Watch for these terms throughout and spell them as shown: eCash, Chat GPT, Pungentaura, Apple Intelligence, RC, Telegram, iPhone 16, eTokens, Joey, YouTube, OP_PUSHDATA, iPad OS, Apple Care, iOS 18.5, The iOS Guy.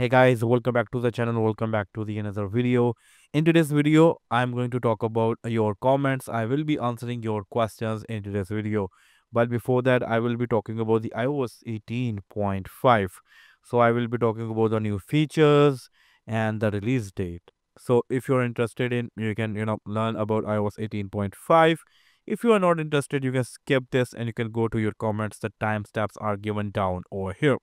Hey guys, welcome back to the channel. Welcome back to the another video. In today's video, I'm going to talk about your comments. I will be answering your questions in today's video. But before that, I will be talking about the iOS 18.5. So I will be talking about the new features and the release date. So if you're interested in, you can learn about iOS 18.5. If you are not interested, you can skip this and you can go to your comments. The timestamps are given down over here.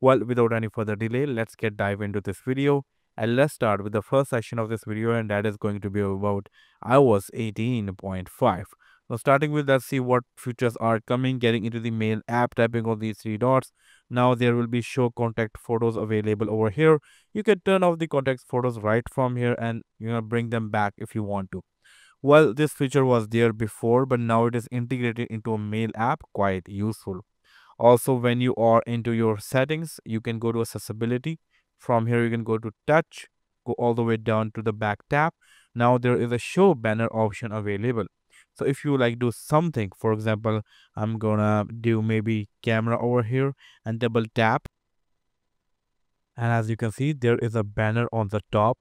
Well, without any further delay, let's get dive into this video and let's start with the first section of this video, and that is going to be about iOS 18.5. So starting with, let's see what features are coming. Getting into the mail app, tapping on these three dots. Now there will be show contact photos available over here. You can turn off the contact photos right from here and bring them back if you want to. Well, this feature was there before, but now it is integrated into a mail app. Quite useful. Also, when you are into your settings, you can go to accessibility. From here, you can go to touch, go all the way down to the back tab. Now there is a show banner option available. So if you like do something, for example, I'm gonna do maybe camera over here and double tap. And as you can see, there is a banner on the top.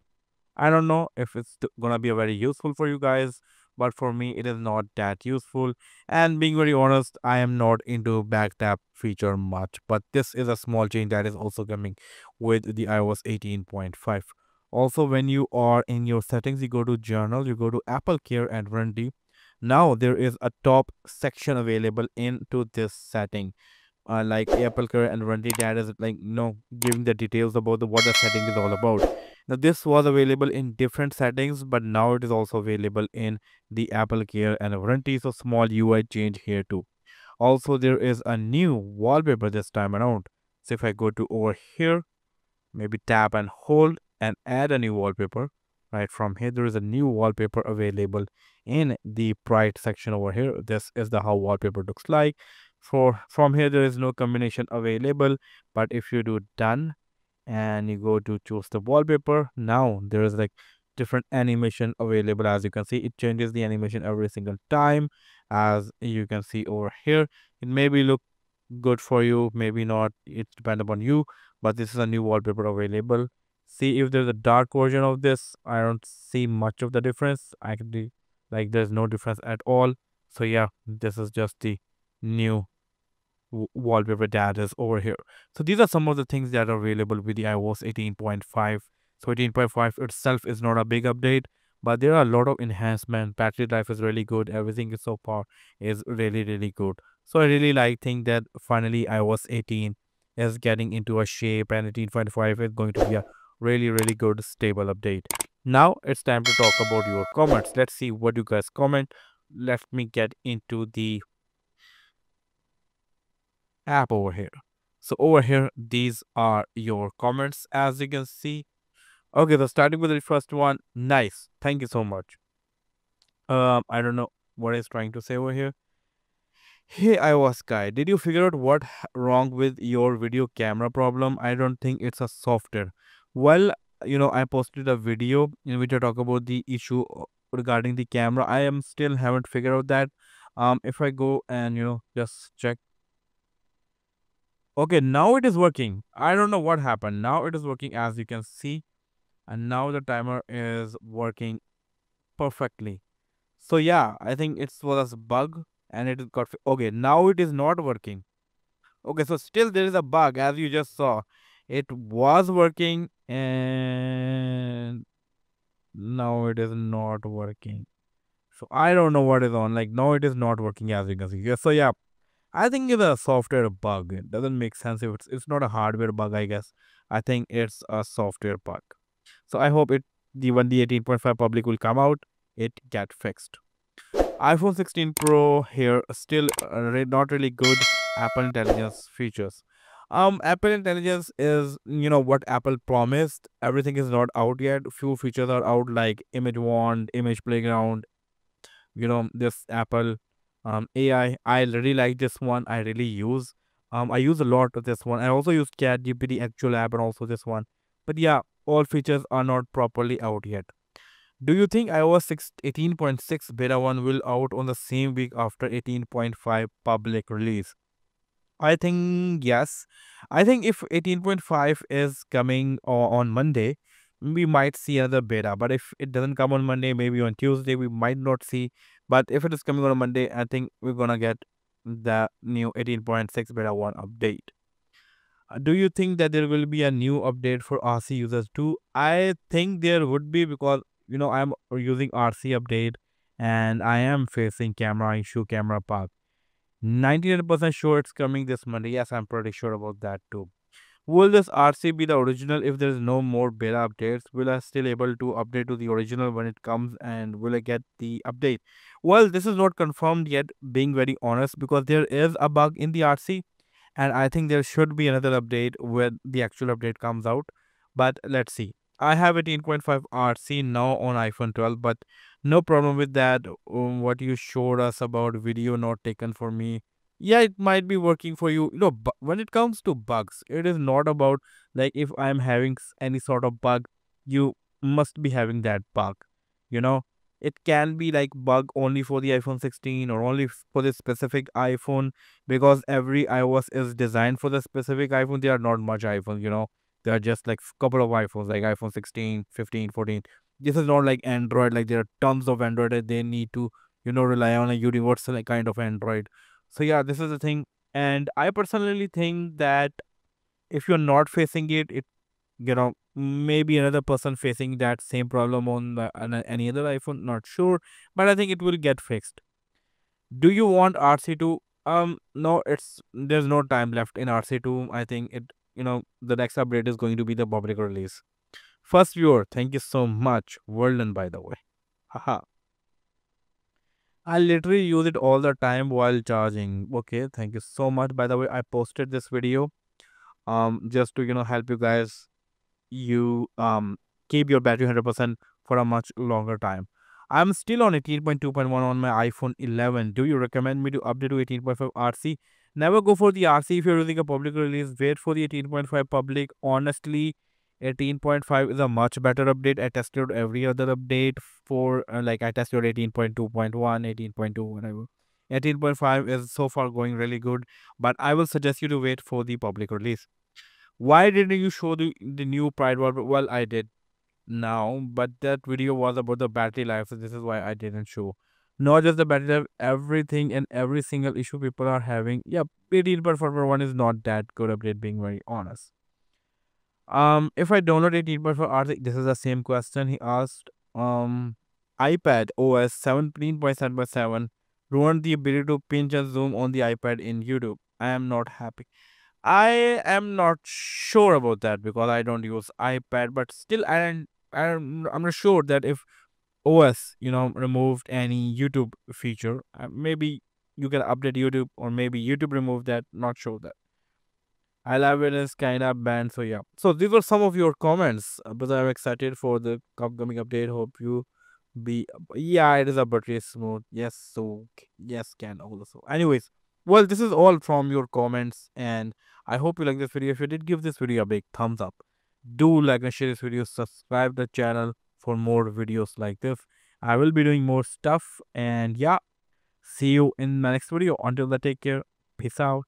I don't know if it's gonna be very useful for you guys, but for me, it is not that useful. And being very honest, I am not into back tap feature much. But this is a small change that is also coming with the iOS 18.5. Also, when you are in your settings, you go to journal, you go to Apple Care and Warranty. Now there is a top section available into this setting. Like Apple Care and Warranty, that is like giving the details about what the setting is all about. Now this was available in different settings, but now it is also available in the Apple Care and Warranty. So small UI change here too. Also, there is a new wallpaper this time around. So if I go to over here, maybe tap and hold and add a new wallpaper. Right from here, there is a new wallpaper available in the Pride section over here. This is the how wallpaper looks like. From here, there is no combination available, but if you do done and you go to choose the wallpaper, now there is like different animation available. As you can see, it changes the animation every single time. As you can see over here, it maybe look good for you, maybe not, it depends upon you, but this is a new wallpaper available. See if there's a dark version of this. I don't see much of the difference. I can be like, there's no difference at all. So yeah, this is just the new wallpaper that is over here. So these are some of the things that are available with the iOS 18.5. So 18.5 itself is not a big update, but there are a lot of enhancements. Battery life is really good. Everything is so far is really, really good. So I really think that finally iOS 18 is getting into a shape, and 18.5 is going to be a really, really good stable update. Now it's time to talk about your comments. Let's see what you guys comment. Let me get into the app over here. So over here, these are your comments, as you can see. Okay, so starting with the first one. Nice, thank you so much. I don't know what it's trying to say over here. Hey iOS guy, did you figure out what wrong with your video camera problem? I don't think it's a software. Well, I posted a video in which I talk about the issue regarding the camera. I am still haven't figured out that. If I go and just check. Okay, now it is working. I don't know what happened. Now it is working, as you can see. And now the timer is working perfectly. So yeah, I think it was a bug and it got... Okay, now it is not working. Okay, so still there is a bug, as you just saw. It was working and now it is not working. So I don't know what is on. Like, now it is not working, as you can see. So yeah. I think it's a software bug. It doesn't make sense if it's not a hardware bug, I guess. I think it's a software bug. So I hope when the 18.5 public will come out, it get fixed. iPhone 16 Pro here, still not really good Apple Intelligence features. Apple Intelligence is, what Apple promised. Everything is not out yet. Few features are out, like Image Wand, Image Playground, this Apple AI. I really like this one. I really use I use a lot of this one. I also use Chat GPT, Actual App, and also this one. But yeah, all features are not properly out yet. Do you think iOS 18.6 beta 1 will out on the same week after 18.5 public release? I think yes. I think if 18.5 is coming on Monday, we might see another beta. But if it doesn't come on Monday, maybe on Tuesday, we might not see. But if it is coming on Monday, I think we're gonna get the new 18.6 beta 1 update. Do you think that there will be a new update for RC users too? I think there would be, because you know I'm using RC update and I am facing camera issue, camera bug. 99% sure it's coming this Monday. Yes, I'm pretty sure about that too. Will this RC be the original if there is no more beta updates? Will I still able to update to the original when it comes, and will I get the update? Well, this is not confirmed yet, being very honest, because there is a bug in the RC and I think there should be another update when the actual update comes out. But let's see. I have 18.5 RC now on iPhone 12, but no problem with that. What you showed us about video not taken for me, yeah, it might be working for you. You know, when it comes to bugs, it is not about like if I'm having any sort of bug, you must be having that bug. You know, it can be like bug only for the iPhone 16 or only for the specific iPhone, because every iOS is designed for the specific iPhone. There are not much iPhones, you know. There are just like a couple of iPhones, like iPhone 16, 15, 14. This is not like Android. Like there are tons of Android that they need to, you know, rely on a universal like kind of Android. So yeah, this is the thing. And I personally think that if you're not facing it, you know, maybe another person facing that same problem on any other iPhone, not sure. But I think it will get fixed. Do you want RC2? No, there's no time left in RC2. I think it, you know, the next update is going to be the public release. First viewer, thank you so much. Well done, by the way. Haha. I literally use it all the time while charging. Okay, thank you so much. By the way, I posted this video just to, you know, help you guys. You keep your battery 100% for a much longer time. I'm still on 18.2.1 on my iPhone 11. Do you recommend me to update to 18.5 RC? Never go for the RC if you're using a public release. Wait for the 18.5 public. Honestly, 18.5 is a much better update. I tested every other update for like I tested 18.2.1, 18.2, whatever. 18.5 is so far going really good, but I will suggest you to wait for the public release. Why didn't you show the new Pride World? Well, I did now, but that video was about the battery life, so this is why I didn't show. Not just the battery life, everything and every single issue people are having. Yeah, 18.4.1 is not that good update, being very honest. If I download 18.4 RC, this is the same question he asked. iPad OS 17.7.7 ruined the ability to pinch and zoom on the iPad in YouTube. I am not happy. I am not sure about that because I don't use iPad, but still I'm not sure that if OS, you know, removed any YouTube feature, maybe you can update YouTube, or maybe YouTube removed that, not sure that. I love it, it's kind of banned, so yeah. So these were some of your comments, but I'm excited for the upcoming update. Hope you be, yeah, it is a battery smooth. Yes, so, yes, can also. Anyways, well, this is all from your comments, and I hope you like this video. If you did, give this video a big thumbs up. Do like and share this video, subscribe the channel for more videos like this. I will be doing more stuff, and yeah, see you in my next video. Until then, take care. Peace out.